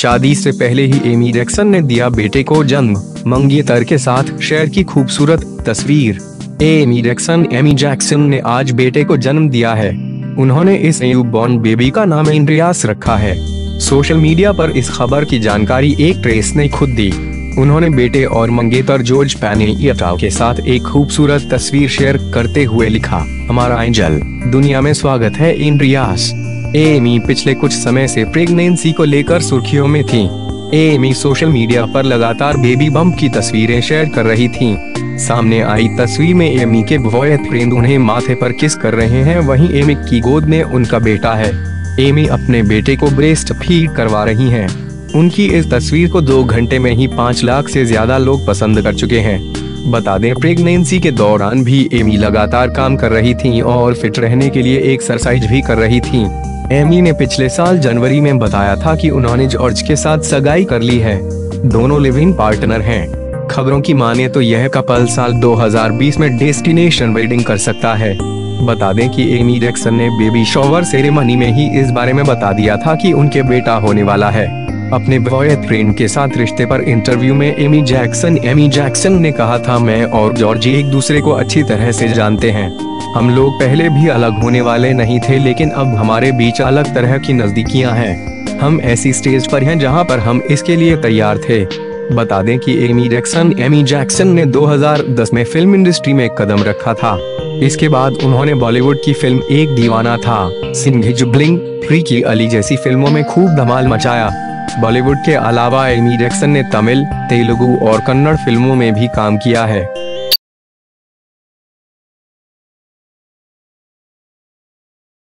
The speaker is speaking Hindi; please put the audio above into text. शादी से पहले ही एमी जैक्सन ने दिया बेटे को जन्म, मंगेतर के साथ शेयर की खूबसूरत तस्वीर। एमी जैक्सन ने आज बेटे को जन्म दिया है। उन्होंने इस न्यूबॉर्न बेबी का नाम एंड्रियास रखा है। सोशल मीडिया पर इस खबर की जानकारी एक प्रेस ने खुद दी। उन्होंने बेटे और मंगेतर जॉर्ज पैनायिटाऊ के साथ एक खूबसूरत तस्वीर शेयर करते हुए लिखा, हमारा एंजल दुनिया में स्वागत है एंड्रियास। एमी पिछले कुछ समय से प्रेगनेंसी को लेकर सुर्खियों में थी। एमी सोशल मीडिया पर लगातार बेबी बम्प की तस्वीरें शेयर कर रही थी। सामने आई तस्वीर में एमी के बॉयफ्रेंड उन्हें माथे पर किस कर रहे हैं, वहीं एमी की गोद में उनका बेटा है। एमी अपने बेटे को ब्रेस्ट फीड करवा रही हैं। उनकी इस तस्वीर को 2 घंटे में ही 5 लाख से ज्यादा लोग पसंद कर चुके हैं। बता दें, प्रेगनेंसी के दौरान भी एमी लगातार काम कर रही थीं और फिट रहने के लिए एक्सरसाइज भी कर रही थीं। एमी ने पिछले साल जनवरी में बताया था कि उन्होंने जॉर्ज के साथ सगाई कर ली है। दोनों लिव इन पार्टनर हैं। खबरों की माने तो यह कपल साल 2020 में डेस्टिनेशन वेडिंग कर सकता है। बता दें कि एमी जैक्सन ने बेबी शॉवर सेरेमनी में ही इस बारे में बता दिया था कि उनके बेटा होने वाला है। अपने बॉयफ्रेंड के साथ रिश्ते पर इंटरव्यू में एमी जैक्सन ने कहा था, मैं और जॉर्ज एक दूसरे को अच्छी तरह से जानते हैं। हम लोग पहले भी अलग होने वाले नहीं थे, लेकिन अब हमारे बीच अलग तरह की नजदीकियां हैं। हम ऐसी स्टेज पर हैं जहां पर हम इसके लिए तैयार थे। बता दें कि एमी जैक्सन ने 2010 में फिल्म इंडस्ट्री में कदम रखा था। इसके बाद उन्होंने बॉलीवुड की film Ek Deewana Tha, Singh is bling, freaky Ali जैसी फिल्मों में खूब धमाल मचाया। बॉलीवुड के अलावा एमी जैक्सन ने तमिल, तेलुगु और कन्नड़ फिल्मों में भी काम किया है।